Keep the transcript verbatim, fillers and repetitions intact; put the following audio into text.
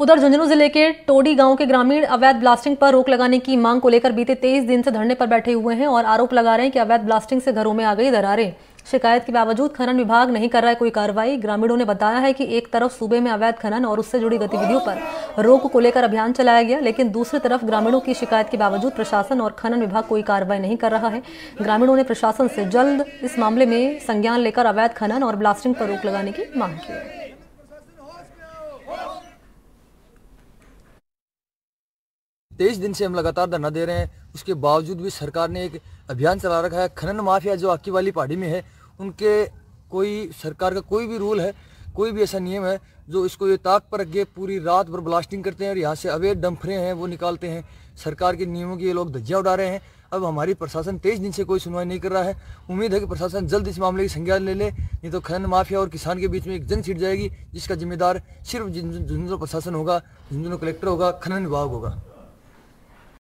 उधर झुंझुनू जिले के टोडी गांव के ग्रामीण अवैध ब्लास्टिंग पर रोक लगाने की मांग को लेकर बीते तेईस दिन से धरने पर बैठे हुए हैं और आरोप लगा रहे हैं कि अवैध ब्लास्टिंग से घरों में आ गई दरारें। शिकायत के बावजूद खनन विभाग नहीं कर रहा है कोई कार्रवाई। ग्रामीणों ने बताया है कि एक तरफ सूबे में अवैध खनन और उससे जुड़ी गतिविधियों पर रोक को लेकर अभियान चलाया गया, लेकिन दूसरी तरफ ग्रामीणों की शिकायत के बावजूद प्रशासन और खनन विभाग कोई कार्रवाई नहीं कर रहा है। ग्रामीणों ने प्रशासन से जल्द इस मामले में संज्ञान लेकर अवैध खनन और ब्लास्टिंग पर रोक लगाने की मांग की है। तेईस दिन से हम लगातार धरना दे रहे हैं, उसके बावजूद भी सरकार ने एक अभियान चला रखा है। खनन माफिया जो आपकी वाली पहाड़ी में है, उनके कोई सरकार का कोई भी रूल है, कोई भी ऐसा नियम है जो इसको ये ताक पर रखे पूरी रात भर ब्लास्टिंग करते हैं और यहाँ से अवैध डंफरे हैं वो निकालते हैं। सरकार के नियमों की ये लोग धज्जियाँ उड़ा रहे हैं। अब हमारी प्रशासन तेईस दिन से कोई सुनवाई नहीं कर रहा है। उम्मीद है कि प्रशासन जल्द इस मामले की संज्ञान ले ले, नहीं तो खनन माफिया और किसान के बीच में एक जंग छिड़ जाएगी, जिसका जिम्मेदार सिर्फ झुंझुनू प्रशासन होगा, झुंझुनू कलेक्टर होगा, खनन विभाग होगा।